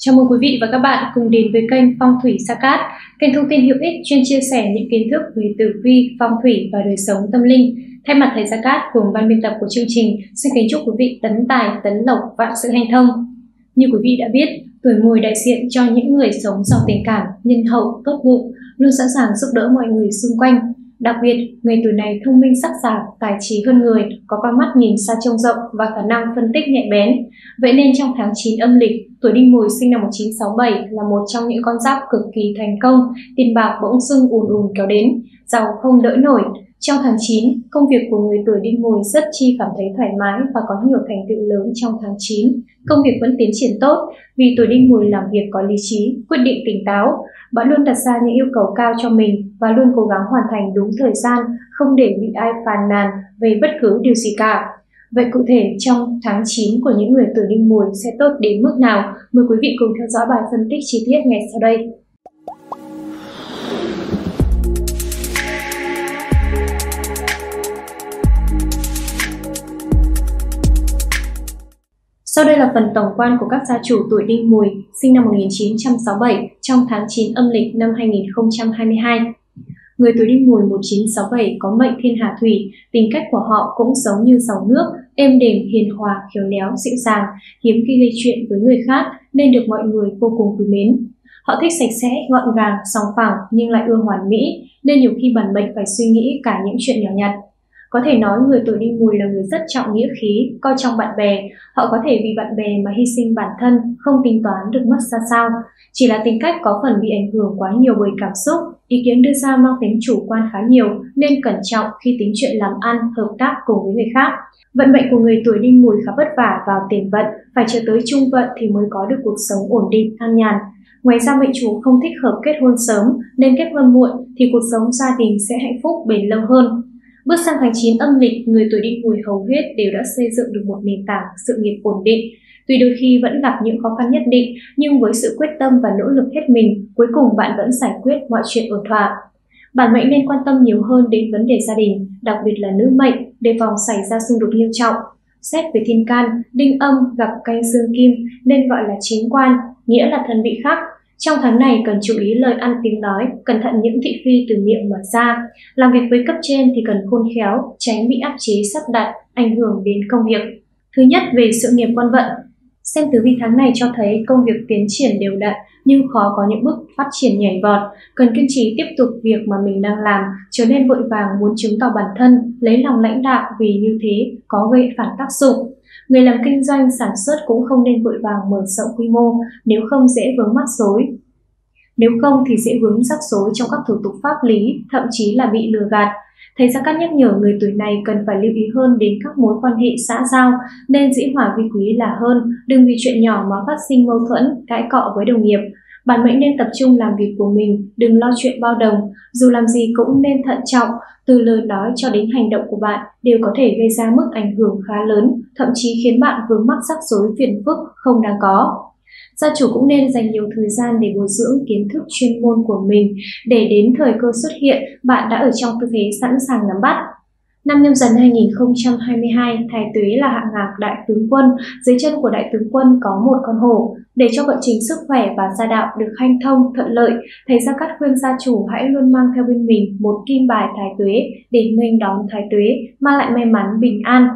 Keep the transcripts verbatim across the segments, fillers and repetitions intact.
Chào mừng quý vị và các bạn cùng đến với kênh Phong Thủy Gia Cát, kênh thông tin hữu ích chuyên chia sẻ những kiến thức về tử vi, phong thủy và đời sống tâm linh. Thay mặt thầy Gia Cát cùng ban biên tập của chương trình, xin kính chúc quý vị tấn tài, tấn lộc, vạn sự hanh thông. Như quý vị đã biết, tuổi Mùi đại diện cho những người sống giàu tình cảm, nhân hậu, tốt bụng, luôn sẵn sàng giúp đỡ mọi người xung quanh. Đặc biệt, người tuổi này thông minh sắc sảo, tài trí hơn người, có con mắt nhìn xa trông rộng và khả năng phân tích nhạy bén. Vậy nên trong tháng chín âm lịch, tuổi Đinh Mùi sinh năm một nghìn chín trăm sáu mươi bảy là một trong những con giáp cực kỳ thành công, tiền bạc bỗng dưng ùn ùn kéo đến, giàu không đỡ nổi. Trong tháng chín, công việc của người tuổi Đinh Mùi rất chi cảm thấy thoải mái và có nhiều thành tựu lớn trong tháng chín. Công việc vẫn tiến triển tốt vì tuổi Đinh Mùi làm việc có lý trí, quyết định tỉnh táo. Bạn luôn đặt ra những yêu cầu cao cho mình và luôn cố gắng hoàn thành đúng thời gian, không để bị ai phàn nàn về bất cứ điều gì cả. Vậy cụ thể trong tháng chín của những người tuổi Đinh Mùi sẽ tốt đến mức nào? Mời quý vị cùng theo dõi bài phân tích chi tiết ngay sau đây. Sau đây là phần tổng quan của các gia chủ tuổi Đinh Mùi sinh năm một nghìn chín trăm sáu mươi bảy trong tháng chín âm lịch năm hai nghìn không trăm hai mươi hai. Người tuổi Đinh Mùi một nghìn chín trăm sáu mươi bảy có mệnh thiên hà thủy, tính cách của họ cũng giống như dòng nước, êm đềm, hiền hòa, khéo léo, dịu dàng, hiếm khi gây chuyện với người khác nên được mọi người vô cùng quý mến. Họ thích sạch sẽ, gọn gàng, sòng phẳng nhưng lại ưa hoàn mỹ nên nhiều khi bản mệnh phải suy nghĩ cả những chuyện nhỏ nhặt. Có thể nói người tuổi Đinh Mùi là người rất trọng nghĩa khí, coi trọng bạn bè. Họ có thể vì bạn bè mà hy sinh bản thân, không tính toán được mất ra sao. Chỉ là tính cách có phần bị ảnh hưởng quá nhiều bởi cảm xúc, ý kiến đưa ra mang tính chủ quan khá nhiều nên cẩn trọng khi tính chuyện làm ăn, hợp tác cùng với người khác. Vận mệnh của người tuổi Đinh Mùi khá vất vả vào tiền vận, phải chờ tới trung vận thì mới có được cuộc sống ổn định, an nhàn. Ngoài ra mệnh chủ không thích hợp kết hôn sớm nên kết hôn muộn thì cuộc sống gia đình sẽ hạnh phúc bền lâu hơn. Bước sang tháng chín âm lịch, người tuổi Đinh Mùi hầu hết đều đã xây dựng được một nền tảng sự nghiệp ổn định. Tuy đôi khi vẫn gặp những khó khăn nhất định, nhưng với sự quyết tâm và nỗ lực hết mình, cuối cùng bạn vẫn giải quyết mọi chuyện ổn thỏa. Bản mệnh nên quan tâm nhiều hơn đến vấn đề gia đình, đặc biệt là nữ mệnh, đề phòng xảy ra xung đột nghiêm trọng. Xét về thiên can, đinh âm gặp canh dương kim nên gọi là chính quan, nghĩa là thân bị khắc. Trong tháng này cần chú ý lời ăn tiếng nói, cẩn thận những thị phi từ miệng mà ra. Làm việc với cấp trên thì cần khôn khéo, tránh bị áp chế sắp đặt, ảnh hưởng đến công việc. Thứ nhất về sự nghiệp quan vận. Xem tử vi tháng này cho thấy công việc tiến triển đều đặn nhưng khó có những bước phát triển nhảy vọt. Cần kiên trì tiếp tục việc mà mình đang làm, trở nên vội vàng muốn chứng tỏ bản thân, lấy lòng lãnh đạo vì như thế có gây phản tác dụng. Người làm kinh doanh sản xuất cũng không nên vội vàng mở rộng quy mô, nếu không dễ vướng mắc rối. Nếu không thì dễ vướng rắc rối trong các thủ tục pháp lý, thậm chí là bị lừa gạt. Thầy Gia Cát nhắc nhở người tuổi này cần phải lưu ý hơn đến các mối quan hệ xã giao, nên dĩ hòa vi quý là hơn, đừng vì chuyện nhỏ mà phát sinh mâu thuẫn, cãi cọ với đồng nghiệp. Bản mệnh nên tập trung làm việc của mình, đừng lo chuyện bao đồng, dù làm gì cũng nên thận trọng, từ lời nói cho đến hành động của bạn đều có thể gây ra mức ảnh hưởng khá lớn, thậm chí khiến bạn vướng mắc rắc rối phiền phức không đáng có. Gia chủ cũng nên dành nhiều thời gian để bồi dưỡng kiến thức chuyên môn của mình, để đến thời cơ xuất hiện, bạn đã ở trong tư thế sẵn sàng nắm bắt. Năm Nhâm Dần hai nghìn không trăm hai mươi hai, Thái Tuế là hạ ngạc đại tướng quân, dưới chân của đại tướng quân có một con hổ. Để cho vận trình sức khỏe và gia đạo được hanh thông, thuận lợi, thầy Gia Cát khuyên gia chủ hãy luôn mang theo bên mình một kim bài Thái Tuế để nghênh đón Thái Tuế, mang lại may mắn, bình an.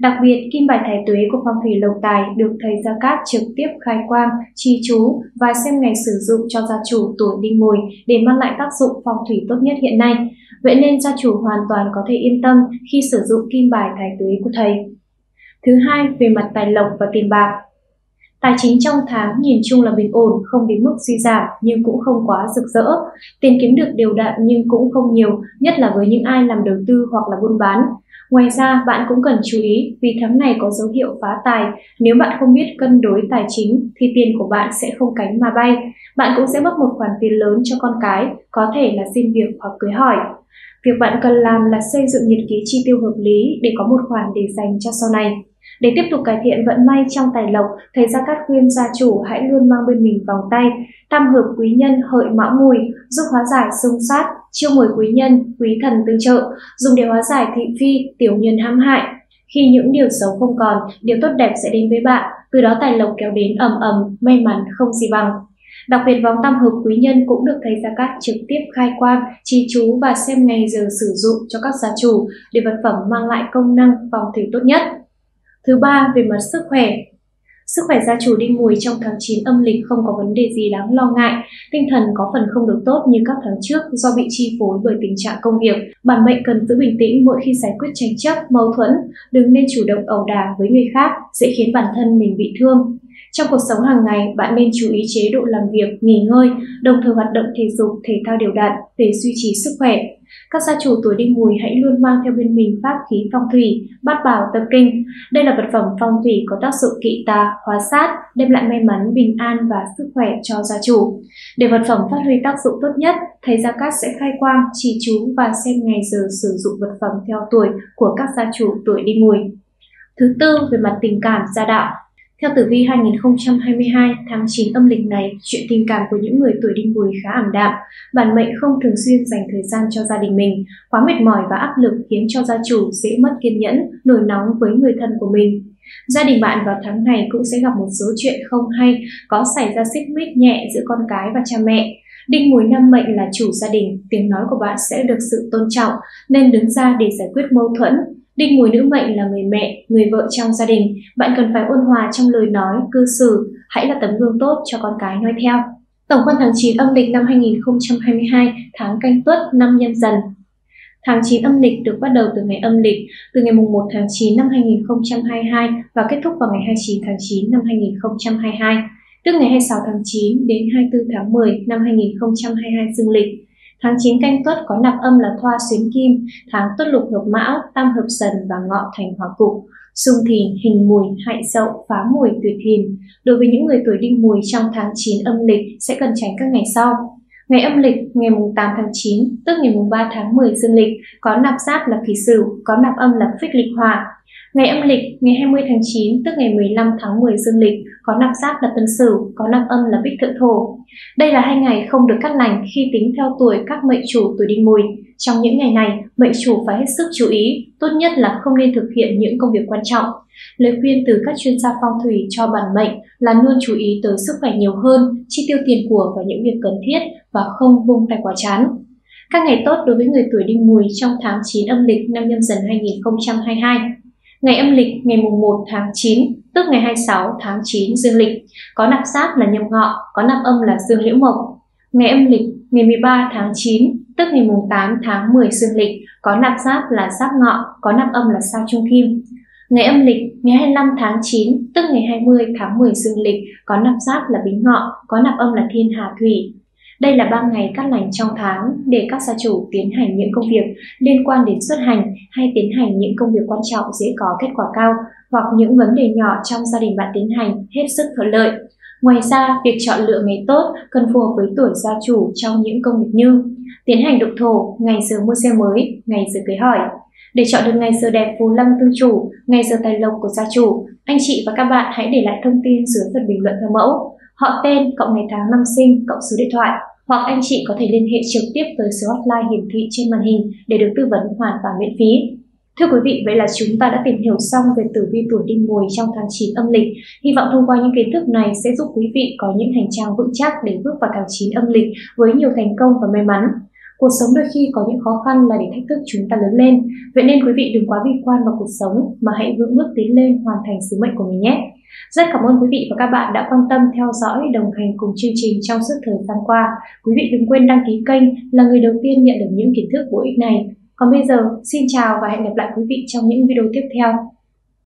Đặc biệt, kim bài Thái Tuế của phong thủy Lộc Tài được thầy Gia Cát trực tiếp khai quang, chi chú và xem ngày sử dụng cho gia chủ tuổi Đinh Mùi để mang lại tác dụng phong thủy tốt nhất hiện nay. Vậy nên gia chủ hoàn toàn có thể yên tâm khi sử dụng kim bài Thái Tuế của thầy. Thứ hai, về mặt tài lộc và tiền bạc. Tài chính trong tháng nhìn chung là bình ổn, không đến mức suy giảm nhưng cũng không quá rực rỡ. Tiền kiếm được đều đặn nhưng cũng không nhiều, nhất là với những ai làm đầu tư hoặc là buôn bán. Ngoài ra, bạn cũng cần chú ý vì tháng này có dấu hiệu phá tài. Nếu bạn không biết cân đối tài chính thì tiền của bạn sẽ không cánh mà bay. Bạn cũng sẽ mất một khoản tiền lớn cho con cái, có thể là xin việc hoặc cưới hỏi. Việc bạn cần làm là xây dựng nhật ký chi tiêu hợp lý để có một khoản để dành cho sau này. Để tiếp tục cải thiện vận may trong tài lộc, thầy Gia Cát khuyên gia chủ hãy luôn mang bên mình vòng tay tam hợp quý nhân Hợi Mão Mùi, giúp hóa giải xung sát, chiêu mồi quý nhân, quý thần tương trợ, dùng để hóa giải thị phi, tiểu nhân hãm hại. Khi những điều xấu không còn, điều tốt đẹp sẽ đến với bạn, từ đó tài lộc kéo đến ầm ầm, may mắn không gì bằng. Đặc biệt vòng tam hợp quý nhân cũng được thầy Gia Cát trực tiếp khai quang, trì chú và xem ngày giờ sử dụng cho các gia chủ để vật phẩm mang lại công năng phong thủy tốt nhất. Thứ ba, về mặt sức khỏe. Sức khỏe gia chủ Đinh Mùi trong tháng chín âm lịch không có vấn đề gì đáng lo ngại, tinh thần có phần không được tốt như các tháng trước do bị chi phối bởi tình trạng công việc. Bản mệnh cần giữ bình tĩnh mỗi khi giải quyết tranh chấp, mâu thuẫn, đừng nên chủ động ẩu đả với người khác, dễ khiến bản thân mình bị thương. Trong cuộc sống hàng ngày, bạn nên chú ý chế độ làm việc, nghỉ ngơi, đồng thời hoạt động thể dục, thể thao đều đặn để duy trì sức khỏe. Các gia chủ tuổi Đinh Mùi hãy luôn mang theo bên mình pháp khí phong thủy, Bát Bảo Tâm Kinh. Đây là vật phẩm phong thủy có tác dụng kỵ tà, hóa sát, đem lại may mắn, bình an và sức khỏe cho gia chủ. Để vật phẩm phát huy tác dụng tốt nhất, thầy Gia Cát sẽ khai quang, trì chú và xem ngày giờ sử dụng vật phẩm theo tuổi của các gia chủ tuổi Đinh Mùi. Thứ tư, về mặt tình cảm gia đạo. Theo tử vi hai nghìn không trăm hai mươi hai, tháng chín âm lịch này, chuyện tình cảm của những người tuổi Đinh Mùi khá ảm đạm. Bản mệnh không thường xuyên dành thời gian cho gia đình mình. Quá mệt mỏi và áp lực khiến cho gia chủ dễ mất kiên nhẫn, nổi nóng với người thân của mình. Gia đình bạn vào tháng này cũng sẽ gặp một số chuyện không hay, có xảy ra xích mích nhẹ giữa con cái và cha mẹ. Đinh Mùi năm mệnh là chủ gia đình, tiếng nói của bạn sẽ được sự tôn trọng, nên đứng ra để giải quyết mâu thuẫn. Đinh Mùi nữ mệnh là người mẹ, người vợ trong gia đình, bạn cần phải ôn hòa trong lời nói, cư xử, hãy là tấm gương tốt cho con cái noi theo. Tổng quan tháng chín âm lịch năm hai nghìn không trăm hai mươi hai, tháng Canh Tuất, năm Nhâm Dần. Tháng chín âm lịch được bắt đầu từ ngày âm lịch, từ ngày một tháng chín năm hai nghìn không trăm hai mươi hai và kết thúc vào ngày hai mươi chín tháng chín năm hai nghìn không trăm hai mươi hai, tức ngày hai mươi sáu tháng chín đến hai mươi tư tháng mười năm hai nghìn không trăm hai mươi hai dương lịch. Tháng chín Canh Tuất có nạp âm là Thoa Xuyến Kim, tháng Tuất Lục hợp Mão, Tam hợp Dần và Ngọ thành Hỏa cục, Xung Thìn, Hình Mùi, Hại Dậu, Phá Mùi, Tuyệt Thìn. Đối với những người tuổi Đinh Mùi trong tháng chín âm lịch sẽ cần tránh các ngày sau. Ngày âm lịch ngày tám tháng chín, tức ngày ba tháng mười dương lịch, có nạp giáp là Kỷ Sửu, có nạp âm là Phích Lịch Hỏa. Ngày âm lịch ngày hai mươi tháng chín, tức ngày mười lăm tháng mười dương lịch, có nạp giáp là Tân Sửu, có nạp âm là Bích Thượng Thổ. Đây là hai ngày không được cắt lành khi tính theo tuổi các mệnh chủ tuổi Đinh Mùi. Trong những ngày này, mệnh chủ phải hết sức chú ý, tốt nhất là không nên thực hiện những công việc quan trọng. Lời khuyên từ các chuyên gia phong thủy cho bản mệnh là luôn chú ý tới sức khỏe nhiều hơn, chi tiêu tiền của vào những việc cần thiết và không vung tay quá chán. Các ngày tốt đối với người tuổi Đinh Mùi trong tháng chín âm lịch năm Nhâm Dần hai nghìn không trăm hai mươi hai. Ngày âm lịch ngày một tháng chín, tức ngày hai mươi sáu tháng chín dương lịch, có nạp giáp là Nhâm Ngọ, có nạp âm là Dương Liễu Mộc. Ngày âm lịch ngày mười ba tháng chín, tức ngày tám tháng mười dương lịch, có nạp giáp là Giáp Ngọ, có nạp âm là Sao Trung Kim. Ngày âm lịch ngày hai mươi lăm tháng chín, tức ngày hai mươi tháng mười dương lịch, có nạp giáp là Bính Ngọ, có nạp âm là Thiên Hà Thủy. Đây là ba ngày cát lành trong tháng để các gia chủ tiến hành những công việc liên quan đến xuất hành hay tiến hành những công việc quan trọng dễ có kết quả cao hoặc những vấn đề nhỏ trong gia đình bạn tiến hành hết sức thuận lợi. Ngoài ra, việc chọn lựa ngày tốt cần phù hợp với tuổi gia chủ trong những công việc như tiến hành độc thổ, ngày giờ mua xe mới, ngày giờ cưới hỏi. Để chọn được ngày giờ đẹp phù lâm tương chủ, ngày giờ tài lộc của gia chủ, anh chị và các bạn hãy để lại thông tin dưới phần bình luận theo mẫu. Họ tên, cộng ngày tháng năm sinh, cộng số điện thoại, hoặc anh chị có thể liên hệ trực tiếp tới số hotline hiển thị trên màn hình để được tư vấn hoàn toàn miễn phí. Thưa quý vị, vậy là chúng ta đã tìm hiểu xong về tử vi tuổi Đinh Mùi trong tháng chín âm lịch. Hy vọng thông qua những kiến thức này sẽ giúp quý vị có những hành trang vững chắc để bước vào tháng chín âm lịch với nhiều thành công và may mắn. Cuộc sống đôi khi có những khó khăn là để thách thức chúng ta lớn lên. Vậy nên quý vị đừng quá bi quan vào cuộc sống mà hãy vững bước tiến lên hoàn thành sứ mệnh của mình nhé. Rất cảm ơn quý vị và các bạn đã quan tâm theo dõi, đồng hành cùng chương trình trong suốt thời gian qua. Quý vị đừng quên đăng ký kênh là người đầu tiên nhận được những kiến thức bổ ích này. Còn bây giờ, xin chào và hẹn gặp lại quý vị trong những video tiếp theo.